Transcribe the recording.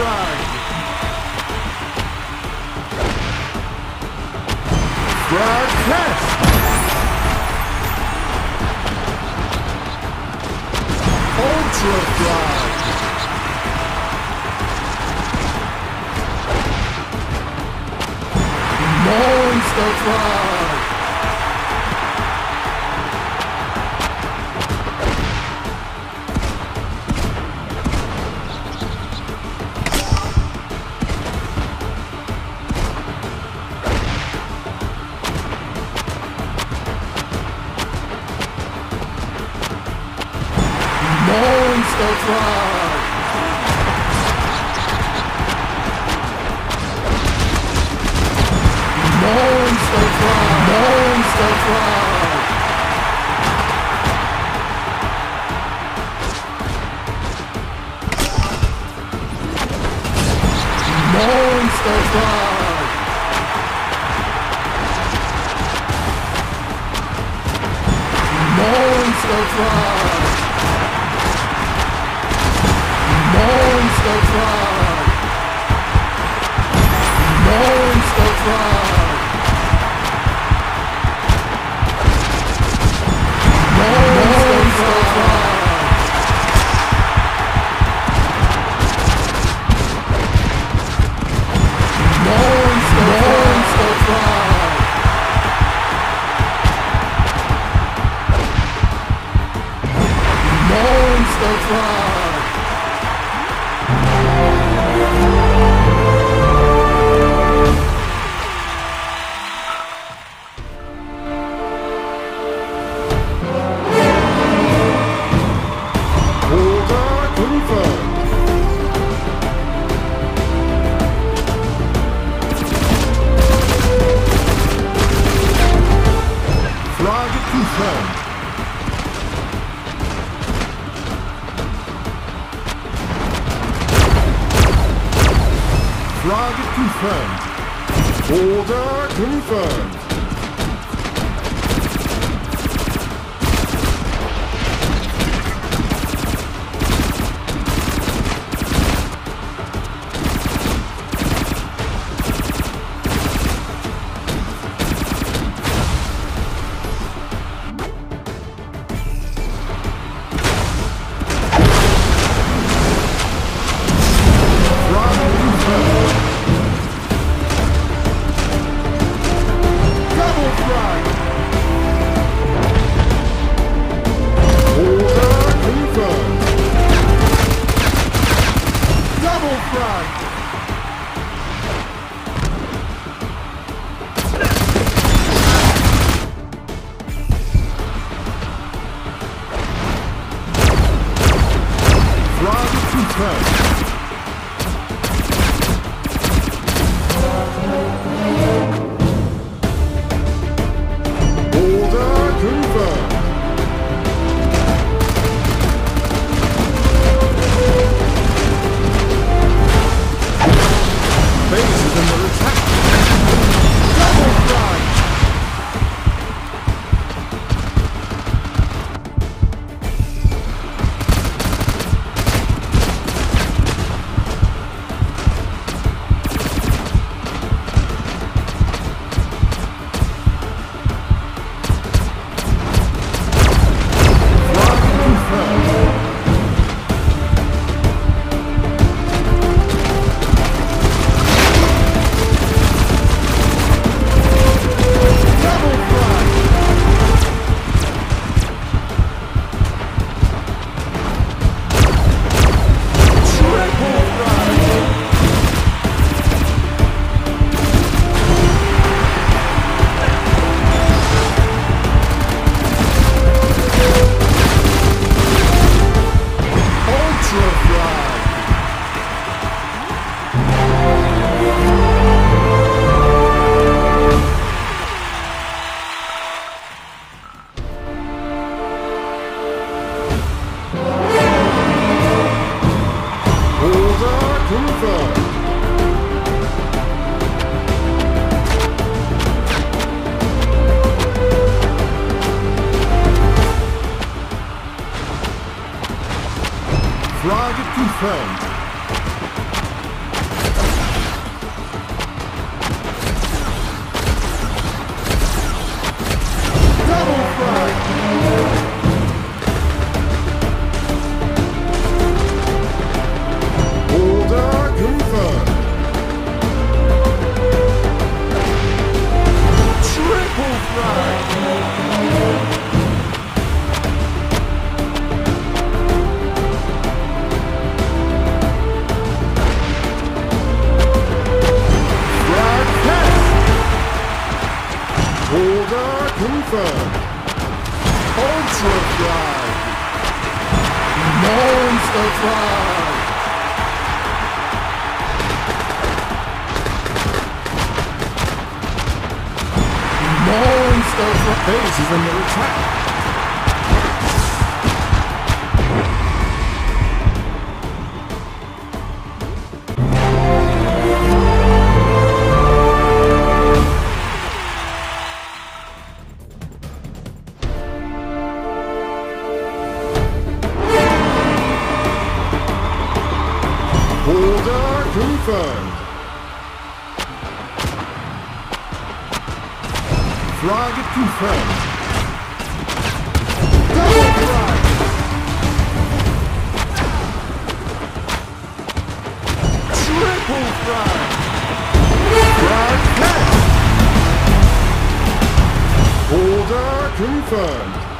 run. Frog test. Ultra frog. Monster frog. Monster frog! Monster frog! Monster frog! Monster frog! Monster frog! Monster frog! Monster frog! Monster frog! Monster frog! Monster frog! Target confirmed. Order confirmed. Target confirmed. Monster Fly! Monster Fly! Monster Fly! This is a new track! Order confirmed. Flag confirmed. Double flag. Triple flag. Flag catch. Order confirmed.